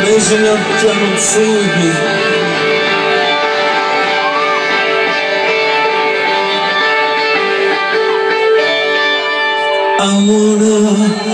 Ladies and gentlemen, sing with me. I wanna